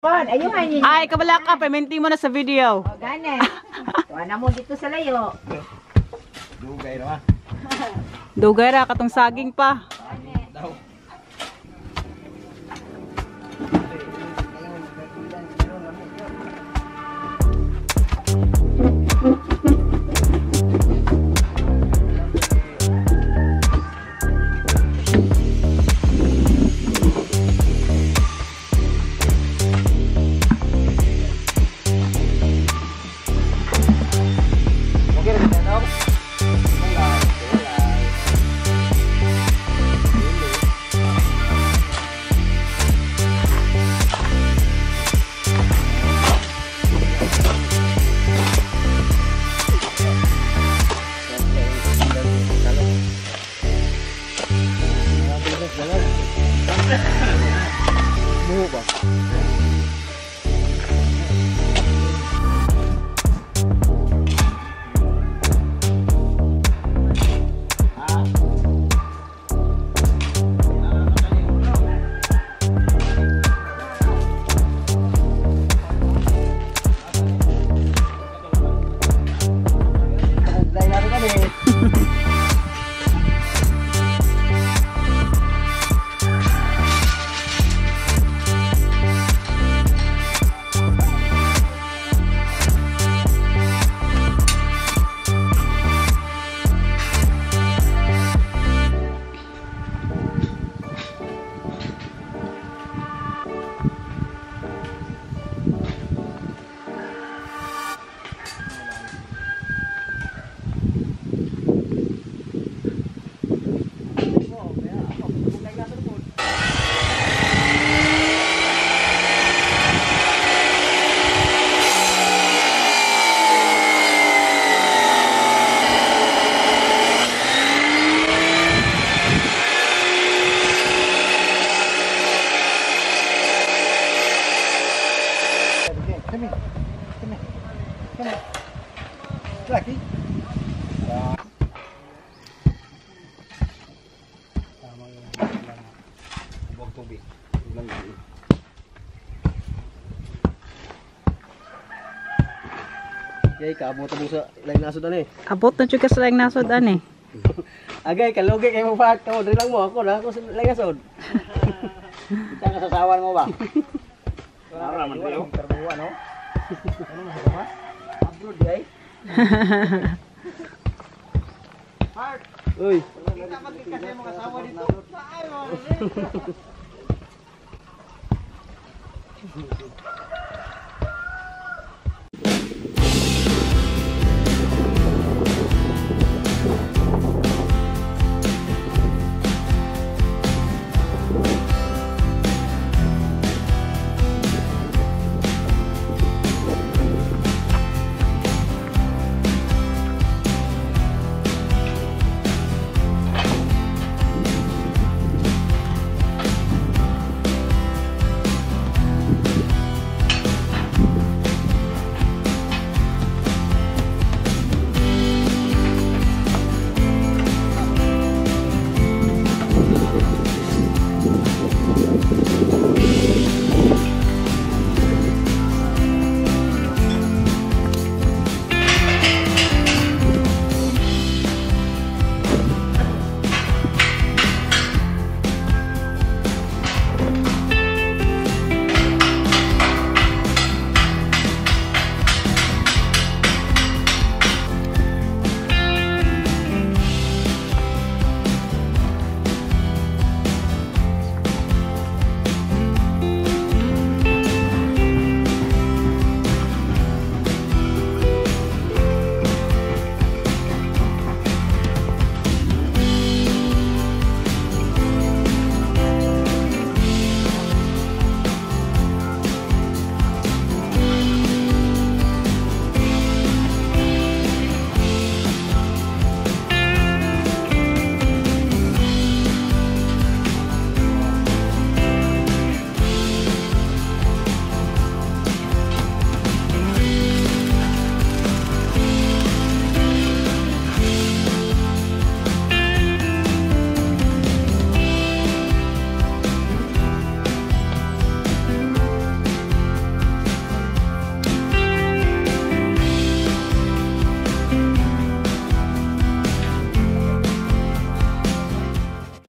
Ay, kabalaka, paminti mo na sa video. O, gane. Tuwa na mo dito sa layo. Dugay ra. Dugay ra, katong saging pa. Agay ka abot mo sa laing nasod ani. Abot na chukas laing nasod ani. Agay ka logi kay mo pa ka diri lang mo ako na ako sa laing nasod. Kita ka sasawan mo ba? Wala man yo. Terbuwa no. Ano mo ba? Abroad guys. Park. Uy. Kita magkikita mo kasawa dito. Saayon.